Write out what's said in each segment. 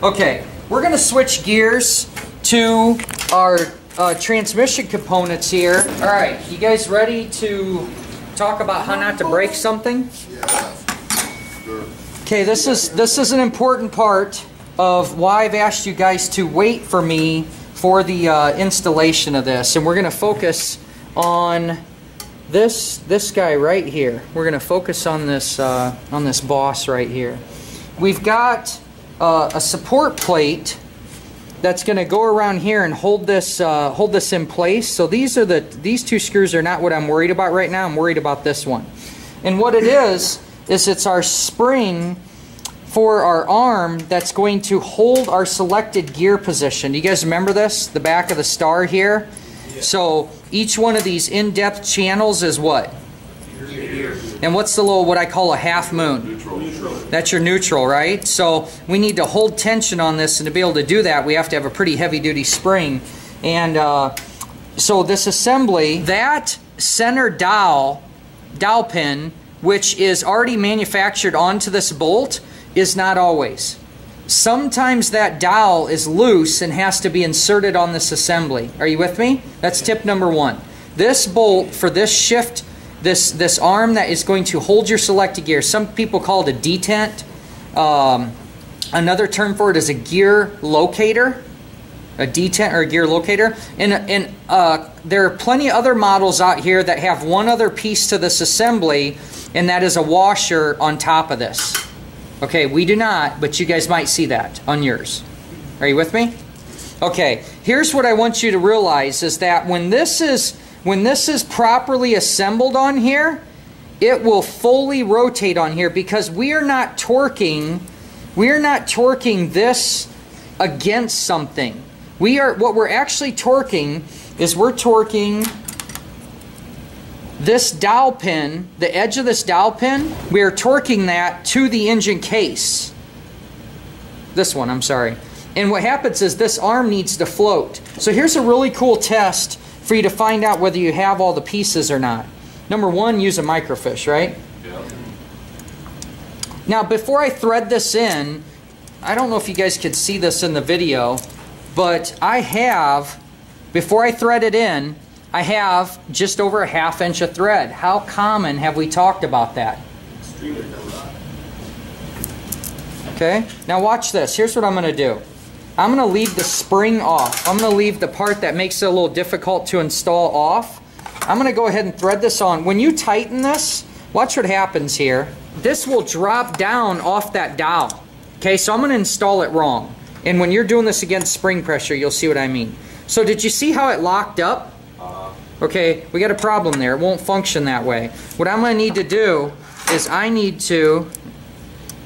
Okay, we're going to switch gears to our transmission components here. All right, you guys ready to talk about how not to break something? Yeah. Sure. Okay, this is an important part of why I've asked you guys to wait for me for the installation of this, and we're going to focus on this guy right here. We're going to focus on this boss right here. We've got a support plate that's going to go around here and hold this in place. So these two screws are not what I'm worried about right now. I'm worried about this one. And what it is it's our spring for our arm that's going to hold our selected gear position. Do you guys remember this? The back of the star here. Yeah. So each one of these in-depth channels is what? Gear. And what's the little, what I call a half moon? Neutral. That's your neutral, right? So we need to hold tension on this, and to be able to do that, we have to have a pretty heavy-duty spring. And so this assembly, that center dowel pin, which is already manufactured onto this bolt, is not always. Sometimes that dowel is loose and has to be inserted on this assembly. Are you with me? That's tip number one. This bolt for this shift, this arm that is going to hold your selected gear, some people call it a detent. Another term for it is a gear locator, a detent or a gear locator. And there are plenty of other models out here that have one other piece to this assembly, and that is a washer on top of this. Okay, we do not, but you guys might see that on yours. Are you with me? Okay, here's what I want you to realize is that when this is properly assembled on here, it will fully rotate on here, because we are not torquing this against something. What we're actually torquing is this dowel pin, the edge of this dowel pin, we are torquing that to the engine case. This one, I'm sorry. And what happens is this arm needs to float. So here's a really cool test for you to find out whether you have all the pieces or not. Number one, use a microfiche, right? Yeah. Now, before I thread this in, I don't know if you guys could see this in the video, but I have, before I thread it in, I have just over a half inch of thread. How common have we talked about that? Okay, now watch this. Here's what I'm going to do. I'm going to leave the spring off. I'm going to leave the part that makes it a little difficult to install off. I'm going to go ahead and thread this on. When you tighten this, watch what happens here. This will drop down off that dowel. Okay, so I'm going to install it wrong. And when you're doing this against spring pressure, you'll see what I mean. So did you see how it locked up? Okay, we got a problem there. It won't function that way. What I'm going to need to do is I need to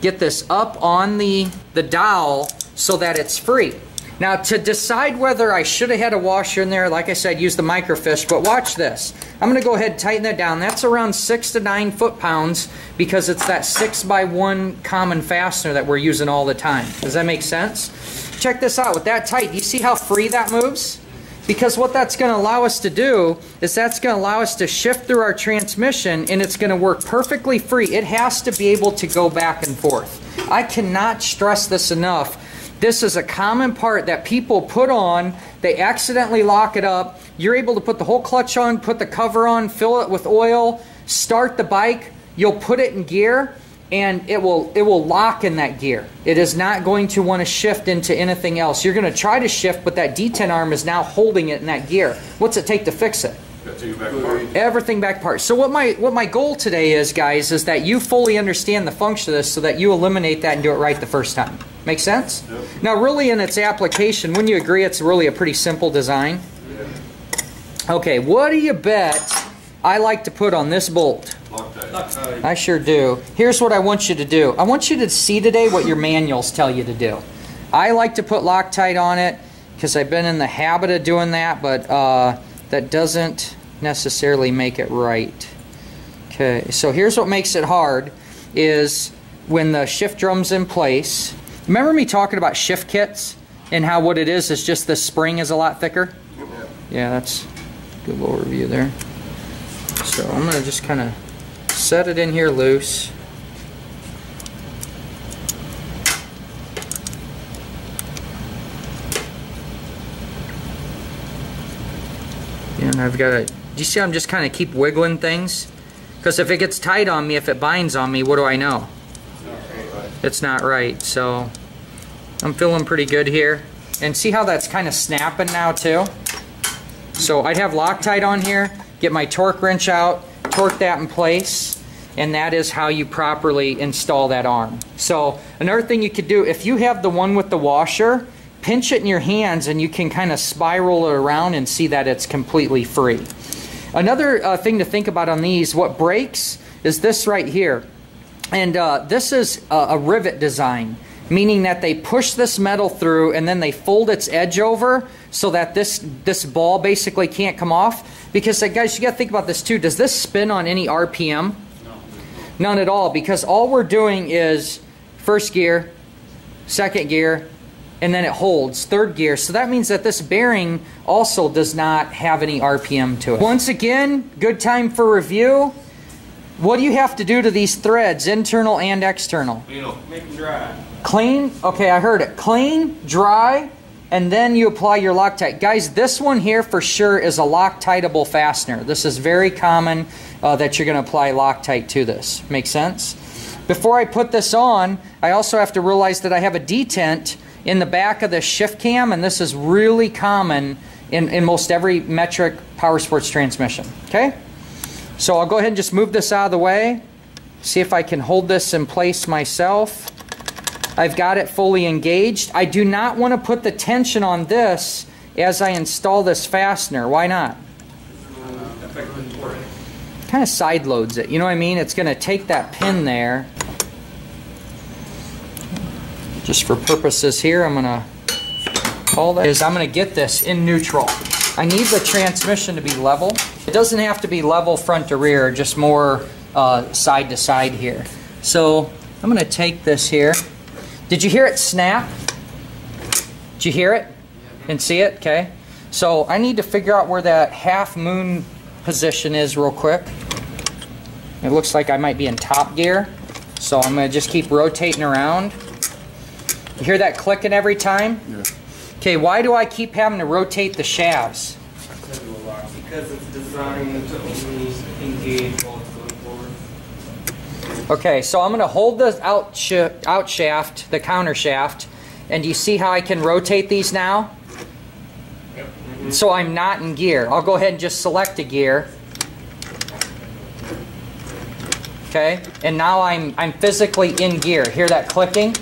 get this up on the dowel so that it's free. Now, to decide whether I should have had a washer in there, like I said, use the microfiche, but watch this. I'm going to go ahead and tighten that down. That's around 6 to 9 foot-pounds, because it's that 6x1 common fastener that we're using all the time. Does that make sense? Check this out. With that tight, you see how free that moves? Because what that's going to allow us to do is that's going to allow us to shift through our transmission, and it's going to work perfectly free. It has to be able to go back and forth. I cannot stress this enough. This is a common part that people put on. They accidentally lock it up. You're able to put the whole clutch on, put the cover on, fill it with oil, start the bike. You'll put it in gear, and it will lock in that gear. It is not going to want to shift into anything else. You're going to try to shift, but that detent arm is now holding it in that gear. What's it take to fix it? Everything back apart. So what my goal today is, guys, is that you fully understand the function of this so that you eliminate that and do it right the first time. Make sense? Yep. Now, really, in its application, wouldn't you agree it's really a pretty simple design? Yeah. Okay, what do you bet I like to put on this bolt? Loctite. I sure do. Here's what I want you to do. I want you to see today what your manuals tell you to do. I like to put Loctite on it because I've been in the habit of doing that, but that doesn't necessarily make it right. Okay, so here's what makes it hard is when the shift drum's in place. Remember me talking about shift kits and how what it is just the spring is a lot thicker? Yeah, that's a good little review there. So I'm going to just kind of set it in here loose. And I've got to, you see I'm just kind of keep wiggling things? Because if it gets tight on me, if it binds on me, what do I know? It's not right, so I'm feeling pretty good here. And see how that's kind of snapping now too? So I'd have Loctite on here, get my torque wrench out, torque that in place, and that is how you properly install that arm. So another thing you could do, if you have the one with the washer, pinch it in your hands and you can kind of spiral it around and see that it's completely free. Another thing to think about on these, what breaks is this right here. And this is a rivet design, meaning that they push this metal through and then they fold its edge over so that this ball basically can't come off. Because guys, you gotta think about this too. Does this spin on any RPM? No. None at all, because all we're doing is first gear, second gear, and then it holds, third gear. So that means that this bearing also does not have any RPM to it. Once again, good time for review. What do you have to do to these threads, internal and external? Make them dry. Clean, okay, I heard it. Clean, dry, and then you apply your Loctite. Guys, this one here for sure is a Loctiteable fastener. This is very common that you're gonna apply Loctite to this. Make sense? Before I put this on, I also have to realize that I have a detent in the back of the shift cam, and this is really common in most every metric power sports transmission, okay? So I'll go ahead and just move this out of the way, see if I can hold this in place myself. I've got it fully engaged. I do not want to put the tension on this as I install this fastener. Why not? Kind of side loads it, you know what I mean? It's going to take that pin there. Just for purposes here, I'm going to call this. I'm going to get this in neutral. I need the transmission to be level. It doesn't have to be level front to rear, just more side to side here. So I'm gonna take this here. Did you hear it snap? Did you hear it and see it? Okay. So I need to figure out where that half moon position is real quick. It looks like I might be in top gear. So I'm gonna just keep rotating around. You hear that clicking every time? Yeah. Okay, why do I keep having to rotate the shafts? Because it's designed to only engage while it's going forward. Okay, so I'm going to hold the out shaft, the counter shaft, and you see how I can rotate these now? Yep. Mm-hmm. So I'm not in gear. I'll go ahead and just select a gear. Okay, and now I'm physically in gear. Hear that clicking?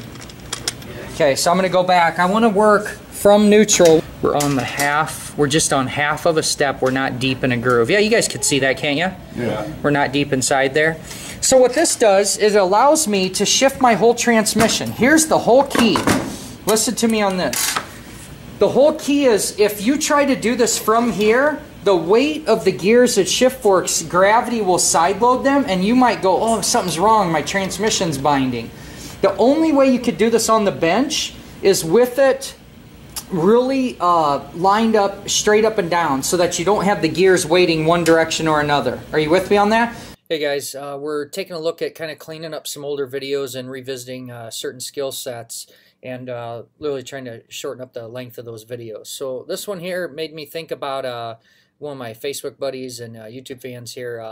Okay, so I'm going to go back. I want to work from neutral. We're on the half. We're just on half of a step. We're not deep in a groove. Yeah, you guys could see that, can't you? Yeah. We're not deep inside there. So what this does is it allows me to shift my whole transmission. Here's the whole key. Listen to me on this. The whole key is if you try to do this from here, the weight of the gears at shift forks, gravity will side load them, and you might go, oh, something's wrong. My transmission's binding. The only way you could do this on the bench is with it really lined up straight up and down so that you don't have the gears waiting one direction or another. Are you with me on that? Hey guys, we're taking a look at kind of cleaning up some older videos and revisiting certain skill sets and literally trying to shorten up the length of those videos. So this one here made me think about one of my Facebook buddies and YouTube fans here,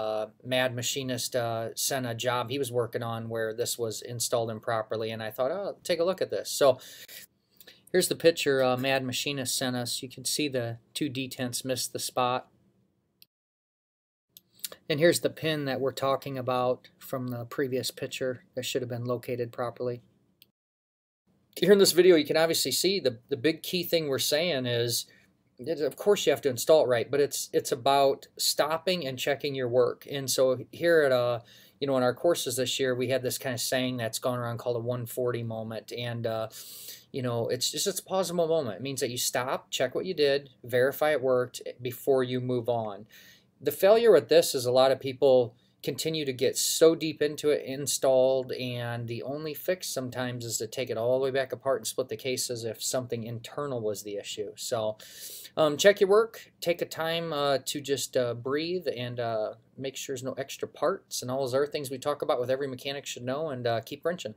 Mad Machinist, sent a job he was working on where this was installed improperly, and I thought, oh, I'll take a look at this. So here's the picture Mad Machinist sent us. You can see the two detents missed the spot. And here's the pin that we're talking about from the previous picture that should have been located properly. Here in this video, you can obviously see the big key thing we're saying is, of course you have to install it right, but it's about stopping and checking your work. And so here at you know, in our courses this year, we had this kind of saying that's gone around called a 140 moment, and you know, it's just a plausible moment. It means that you stop, check what you did, verify it worked before you move on. The failure with this is a lot of people continue to get so deep into it installed, and the only fix sometimes is to take it all the way back apart and split the cases if something internal was the issue. So check your work, take a time to just breathe and make sure there's no extra parts and all those other things we talk about with every mechanic should know, and keep wrenching.